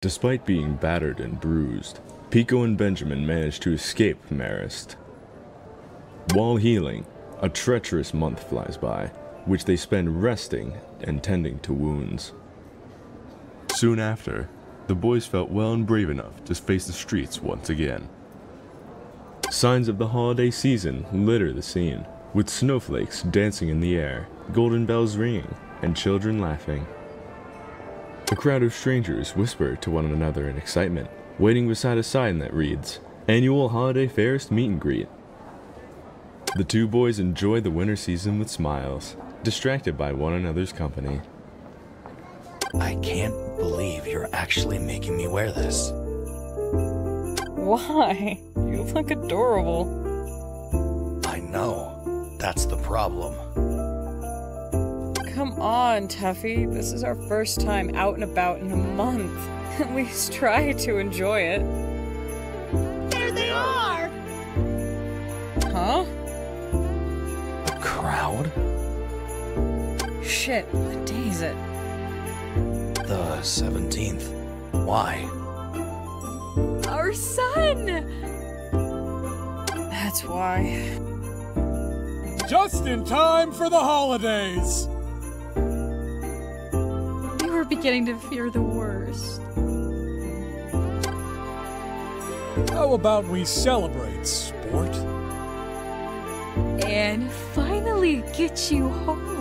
Despite being battered and bruised, Pico and Benjamin managed to escape Marist. While healing, a treacherous month flies by, which they spend resting and tending to wounds. Soon after, the boys felt well and brave enough to face the streets once again. Signs of the holiday season litter the scene, with snowflakes dancing in the air, golden bells ringing, and children laughing. A crowd of strangers whisper to one another in excitement, waiting beside a sign that reads, "Annual Holiday Fairest Meet and Greet." The two boys enjoy the winter season with smiles, distracted by one another's company. I can't believe you're actually making me wear this. Why? You look adorable. I know. That's the problem. Come on, Tuffy. This is our first time out and about in a month. At least try to enjoy it. There they are! Huh? A crowd? Shit, what day is it? The 17th. Why? Our son! That's why. Just in time for the holidays! We were beginning to fear the worst. How about we celebrate, sport? And finally get you home.